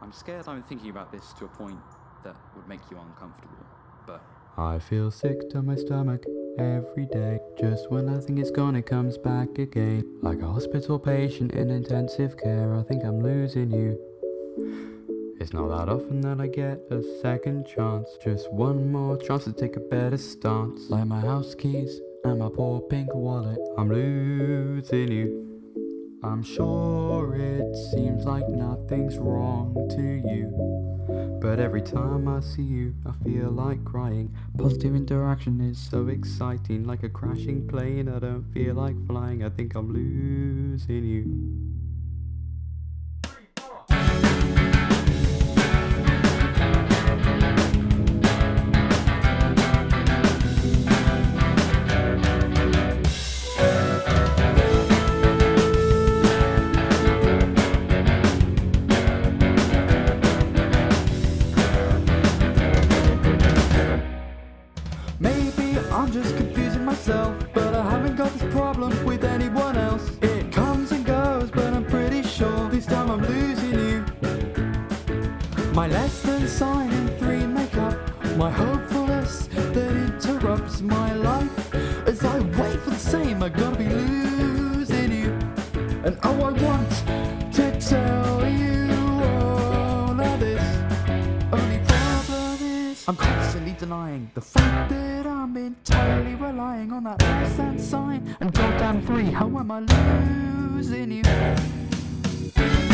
I'm scared I'm thinking about this to a point that would make you uncomfortable, but... I feel sick to my stomach every day. Just when I think it's gone, it comes back again. Like a hospital patient in intensive care, I think I'm losing you. It's not that often that I get a second chance. Just one more chance to take a better stance. Like my house keys and my poor pink wallet, I'm losing you. I'm sure it seems like nothing's wrong to you, but every time I see you, I feel like crying. Positive interaction is so exciting. Like a crashing plane, I don't feel like flying. I think I'm losing you. I'm just confusing myself, but I haven't got this problem with anyone else. It comes and goes, but I'm pretty sure this time I'm losing you. My less than sign and three make up my hopefulness that interrupts my life. As I wait for the same, I'm gonna be losing you. And oh, I want to tell you all of this. Only problem is I'm constantly denying the fact that I'm entirely relying on that less than sign and goddamn free. How am I losing you?